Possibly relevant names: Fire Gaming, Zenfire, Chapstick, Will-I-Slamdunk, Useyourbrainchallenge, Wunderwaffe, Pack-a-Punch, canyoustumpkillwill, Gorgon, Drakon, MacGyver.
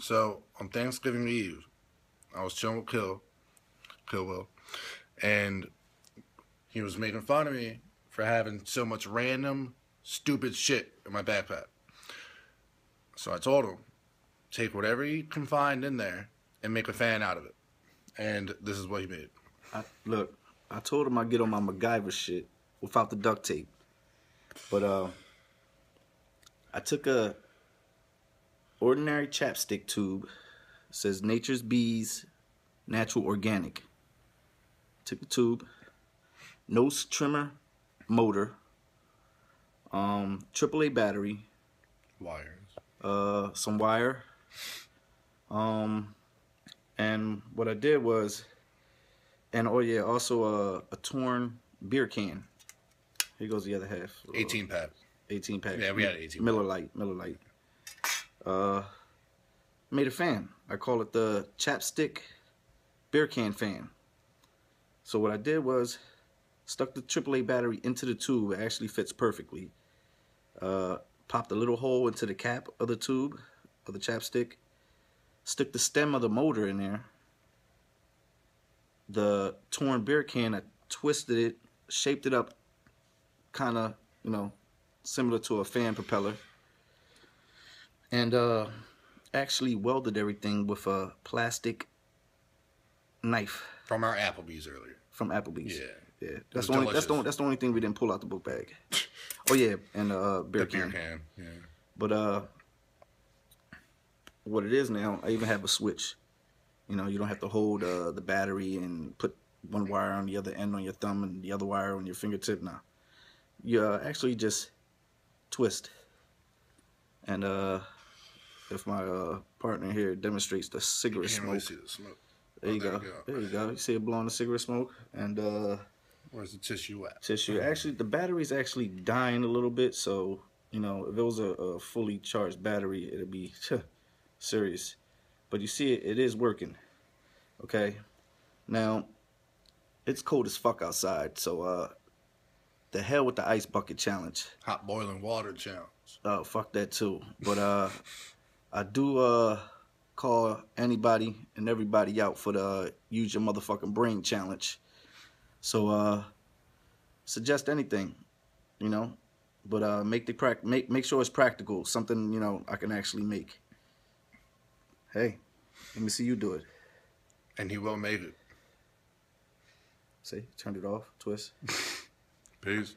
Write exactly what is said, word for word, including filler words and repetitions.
So on Thanksgiving Eve, I was chilling with Kill, Killwell, and he was making fun of me for having so much random, stupid shit in my backpack. So I told him, take whatever you can find in there and make a fan out of it. And this is what he made. I, look, I told him I'd get on my MacGyver shit without the duct tape. But uh, I took a ordinary Chapstick tube. It says Nature's Bees Natural Organic. Took the tube, nose trimmer motor, um, triple A battery, wires, uh, some wire, um, and what I did was, and oh yeah, also a, a torn beer can. Here goes the other half. eighteen pack. eighteen pack. Yeah, we had eighteen. Miller Lite. Miller Lite. Uh, made a fan. I call it the Chapstick beer can fan. So what I did was stuck the triple A battery into the tube. It actually fits perfectly. Uh, popped a little hole into the cap of the tube of the Chapstick. Stuck the stem of the motor in there. The torn beer can, I twisted it, shaped it up, kind of, you know, similar to a fan propeller. And uh, actually welded everything with a plastic knife. From our Applebee's earlier. From Applebee's. Yeah. Yeah. That's the, only, that's, the, that's the only thing we didn't pull out the book bag. Oh, yeah. And uh, beer the can. beer can. Yeah. But uh, what it is now, I even have a switch. You know, you don't have to hold uh, the battery and put one wire on the other end on your thumb and the other wire on your fingertip now. You uh, actually just twist. And uh, if my uh, partner here demonstrates the cigarette smoke. Really see the smoke. There oh, you there go. go. There you go. You see it blowing the cigarette smoke. And uh, where's the tissue at? Tissue. Actually, the battery's actually dying a little bit. So, you know, if it was a, a fully charged battery, it'd be serious. But you see it, it is working. Okay. Now, it's cold as fuck outside. So, uh, the hell with the ice bucket challenge. Hot boiling water challenge. Oh, fuck that too. But uh, I do uh call anybody and everybody out for the uh, use your motherfucking brain challenge. So uh, suggest anything, you know, but uh, make the prac make make sure it's practical. Something you know I can actually make. Hey, let me see you do it. And he will make it. See, turned it off. Twist. Peace.